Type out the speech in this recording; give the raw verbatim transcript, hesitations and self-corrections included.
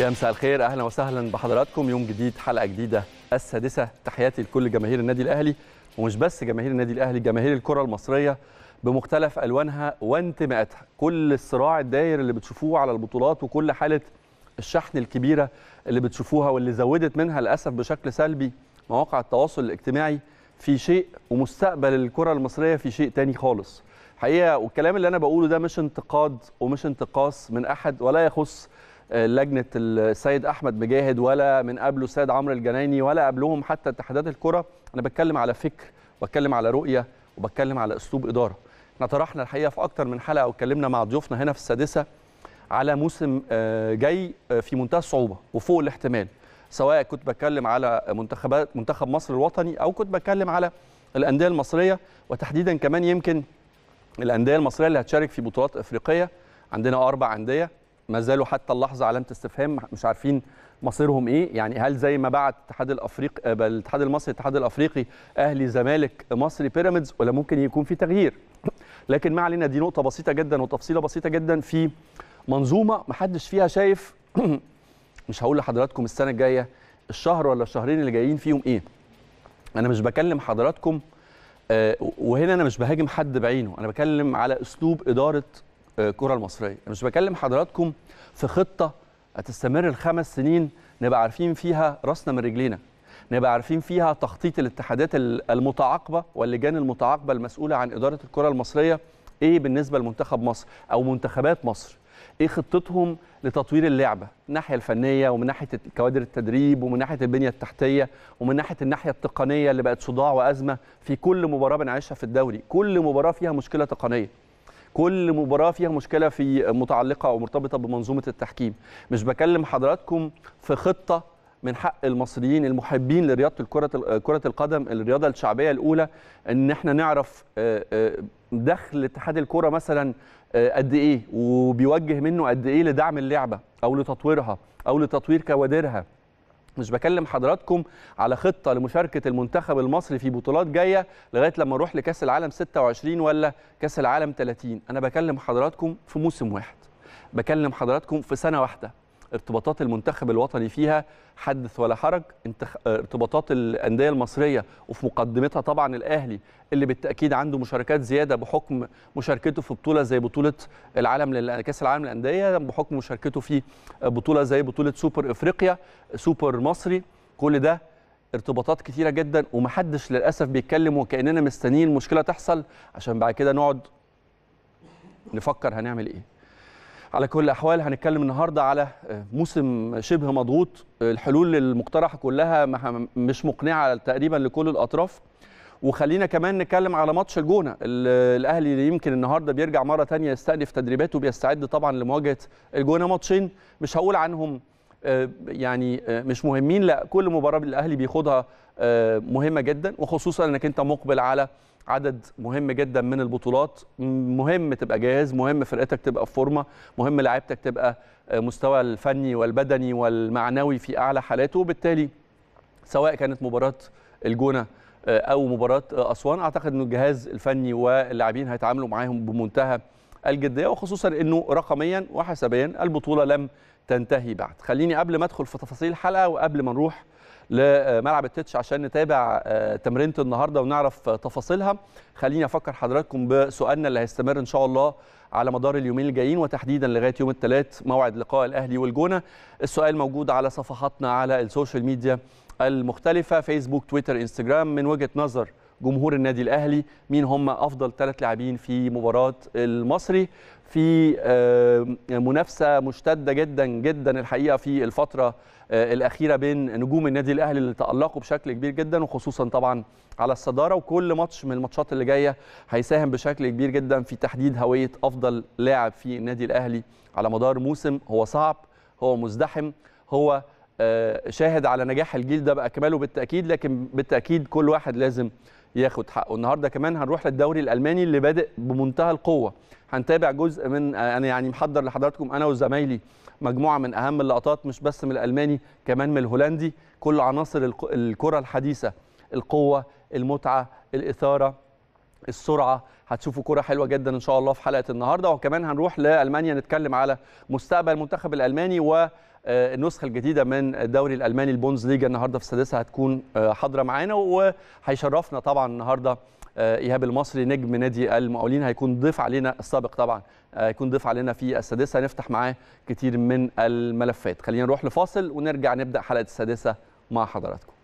يا مساء الخير، اهلا وسهلا بحضراتكم. يوم جديد، حلقه جديده، السادسه. تحياتي لكل جماهير النادي الاهلي، ومش بس جماهير النادي الاهلي، جماهير الكره المصريه بمختلف الوانها وانتماءاتها. كل الصراع الداير اللي بتشوفوه على البطولات وكل حاله الشحن الكبيره اللي بتشوفوها واللي زودت منها للاسف بشكل سلبي مواقع التواصل الاجتماعي في شيء، ومستقبل الكره المصريه في شيء تاني خالص حقيقه. والكلام اللي انا بقوله ده مش انتقاد ومش انتقاص من احد، ولا يخص لجنه السيد احمد مجاهد ولا من قبله السيد عمرو الجنايني ولا قبلهم حتى اتحادات الكره. انا بتكلم على فكر، بتكلم على رؤيه، وبتكلم على اسلوب اداره. احنا طرحنا الحقيقه في اكتر من حلقه واتكلمنا مع ضيوفنا هنا في السادسه على موسم جاي في منتهى الصعوبه وفوق الاحتمال، سواء كنت بتكلم على منتخبات منتخب مصر الوطني او كنت بتكلم على الانديه المصريه، وتحديدا كمان يمكن الانديه المصريه اللي هتشارك في بطولات افريقيه. عندنا اربع انديه ما زالوا حتى اللحظه علامه استفهام، مش عارفين مصيرهم ايه. يعني هل زي ما بعت الاتحاد الافريقي الاتحاد المصري الاتحاد الافريقي اهلي زمالك مصري بيراميدز، ولا ممكن يكون في تغيير؟ لكن ما علينا، دي نقطه بسيطه جدا وتفصيله بسيطه جدا في منظومه ما حدش فيها شايف مش هقول لحضراتكم السنه الجايه الشهر ولا الشهرين اللي جايين فيهم ايه. انا مش بكلم حضراتكم وهنا انا مش بهاجم حد بعينه، انا بكلم على اسلوب اداره الكره المصريه. مش بكلم حضراتكم في خطه هتستمر الخمس سنين نبقى عارفين فيها راسنا من رجلينا، نبقى عارفين فيها تخطيط الاتحادات المتعاقبه واللجان المتعاقبه المسؤوله عن اداره الكره المصريه ايه بالنسبه لمنتخب مصر او منتخبات مصر، ايه خطتهم لتطوير اللعبه من الناحيه الفنيه ومن ناحيه كوادر التدريب ومن ناحيه البنيه التحتيه ومن ناحيه الناحيه التقنيه اللي بقت صداع وازمه. في كل مباراه بنعيشها في الدوري، كل مباراه فيها مشكله تقنيه، كل مباراة فيها مشكلة في متعلقة أو مرتبطة بمنظومة التحكيم. مش بكلم حضراتكم في خطة من حق المصريين المحبين لرياضة الكرة كرة القدم، الرياضة الشعبية الأولى، إن احنا نعرف دخل اتحاد الكرة مثلا قد إيه وبيوجه منه قد إيه لدعم اللعبة أو لتطويرها أو لتطوير كوادرها. مش بكلم حضراتكم على خطة لمشاركة المنتخب المصري في بطولات جاية لغاية لما نروح لكأس العالم ستة وعشرين ولا كأس العالم ثلاثين. أنا بكلم حضراتكم في موسم واحد، بكلم حضراتكم في سنة واحدة. ارتباطات المنتخب الوطني فيها حدث ولا حرج، ارتباطات الأندية المصرية وفي مقدمتها طبعا الأهلي اللي بالتأكيد عنده مشاركات زيادة بحكم مشاركته في بطولة زي بطولة العالم كأس العالم للأندية، بحكم مشاركته في بطولة زي بطولة سوبر إفريقيا، سوبر مصري. كل ده ارتباطات كتيرة جدا، ومحدش للأسف بيتكلم وكأننا مستنيين المشكلة تحصل عشان بعد كده نقعد نفكر هنعمل إيه. على كل الأحوال هنتكلم النهاردة على موسم شبه مضغوط، الحلول المقترحة كلها مش مقنعة تقريبا لكل الأطراف. وخلينا كمان نتكلم على ماتش الجونة. الأهلي اللي يمكن النهاردة بيرجع مرة تانية يستأنف تدريباته، بيستعد طبعا لمواجهة الجونة. ماتشين مش هقول عنهم يعني مش مهمين، لا، كل مباراة الأهلي بيخوضها مهمة جدا، وخصوصا انك انت مقبل على عدد مهم جدا من البطولات. مهم تبقى جاهز، مهم فرقتك تبقى في فورمه، مهم لعيبتك تبقى مستوى الفني والبدني والمعنوي في اعلى حالاته. وبالتالي سواء كانت مباراه الجونه او مباراه اسوان، اعتقد ان الجهاز الفني واللاعبين هيتعاملوا معاهم بمنتهى الجديه، وخصوصا انه رقميا وحسابيا البطوله لم تنتهي بعد. خليني قبل ما ادخل في تفاصيل الحلقه وقبل ما نروح لملعب التتش عشان نتابع تمرينة النهارده ونعرف تفاصيلها، خليني افكر حضراتكم بسؤالنا اللي هيستمر ان شاء الله على مدار اليومين الجايين، وتحديدا لغايه يوم الثلاث موعد لقاء الاهلي والجونه. السؤال موجود على صفحاتنا على السوشيال ميديا المختلفه، فيسبوك، تويتر، انستجرام. من وجهه نظر جمهور النادي الاهلي، مين هم افضل ثلاث لاعبين في مباراه المصري؟ في منافسه مشتده جدا جدا الحقيقه في الفتره الاخيره بين نجوم النادي الاهلي اللي تالقوا بشكل كبير جدا، وخصوصا طبعا على الصداره. وكل ماتش من الماتشات اللي جايه هيساهم بشكل كبير جدا في تحديد هويه افضل لاعب في النادي الاهلي على مدار موسم هو صعب، هو مزدحم، هو شاهد على نجاح الجيل ده باكمله بالتاكيد، لكن بالتاكيد كل واحد لازم ياخد حقه. النهارده كمان هنروح للدوري الالماني اللي بادئ بمنتهى القوه. هنتابع جزء من، انا يعني محضر لحضراتكم انا وزمايلي مجموعه من اهم اللقطات، مش بس من الالماني، كمان من الهولندي. كل عناصر الكره الحديثه، القوه، المتعه، الاثاره، السرعه. هتشوفوا كره حلوه جدا ان شاء الله في حلقه النهارده. وكمان هنروح لالمانيا نتكلم على مستقبل المنتخب الالماني و النسخه الجديده من الدوري الالماني البوندسليجا النهارده في السادسه هتكون حاضره معانا، وهيشرفنا طبعا النهارده ايهاب المصري نجم نادي المقاولين، هيكون ضيف علينا السابق طبعا هيكون ضيف علينا في السادسه، هنفتح معاه كتير من الملفات. خلينا نروح لفاصل ونرجع نبدا حلقه السادسه مع حضراتكم.